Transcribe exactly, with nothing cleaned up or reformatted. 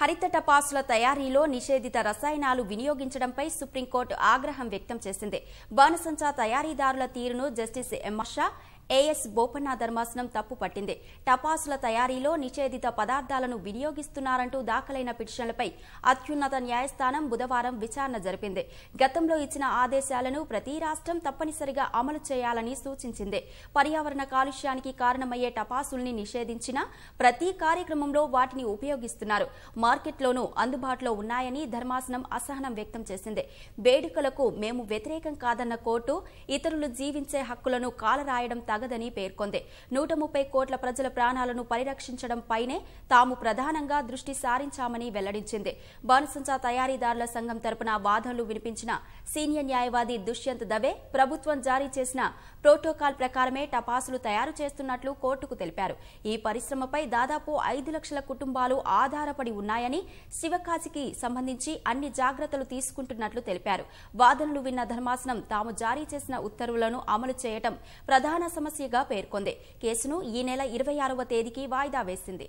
హరిత టపాసుల తయారీలో నిషేధిత రసాయనాలు వినియోగించడంపై సుప్రీంకోర్టు ఆగ్రహం వ్యక్తం చేసింది. బాణసంచా తయారీదారుల తీరును జస్టిస్ ఎమ్మషా, ఏ ఎస్ బోపన్న ధర్మాసనం తప్పు పట్టింది. టపాసుల తయారీలో నిషేధిత పదార్థాలను వినియోగిస్తున్నారంటూ దాఖలైన పిటిషన్లపై అత్యున్నత న్యాయస్థానం బుధవారం విచారణ జరిపింది. గతంలో ఇచ్చిన ఆదేశాలను ప్రతి రాష్టం తప్పనిసరిగా అమలు చేయాలని సూచించింది. పర్యావరణ కాలుష్యానికి కారణమయ్యే టపాసుల్ని నిషేధించిన ప్రతి కార్యక్రమంలో వాటిని ఉపయోగిస్తున్నారు. మార్కెట్లోనూ అందుబాటులో ఉన్నాయని ధర్మాసనం అసహనం వ్యక్తం చేసింది. వేడుకలకు మేము వ్యతిరేకం కాదన్న కోర్టు ఇతరులు జీవించే హక్కులను కాలరాయడం తగదని పేర్కొంది. నూట ముప్పై కోట్ల ప్రజల ప్రాణాలను పరిరక్షించడంపైనే తాము ప్రధానంగా దృష్టి సారించామని వెల్లడించింది. బాణసంచా తయారీదారుల సంఘం తరపున వాదనలు వినిపించిన సీనియర్ న్యాయవాది దుష్యంత్ దవే ప్రభుత్వం జారీ చేసిన ప్రోటోకాల్ ప్రకారమే టపాసులు తయారు చేస్తున్నట్లు కోర్టుకు తెలిపారు. ఈ పరిశ్రమపై దాదాపు ఐదు లక్షల కుటుంబాలు ఆధారపడి ఉన్నాయని, శివకాశికి సంబంధించి అన్ని జాగ్రత్తలు తీసుకుంటున్నట్లు తెలిపారు. వాదనలు విన్న ధర్మాసనం తాము జారీ చేసిన ఉత్తర్వులను అమలు చేయడం ప్రధాన సమస్యగా పేర్కొంది. కేసును ఈ నెల ఇరవై ఆరవ తేదీకి వాయిదా వేసింది.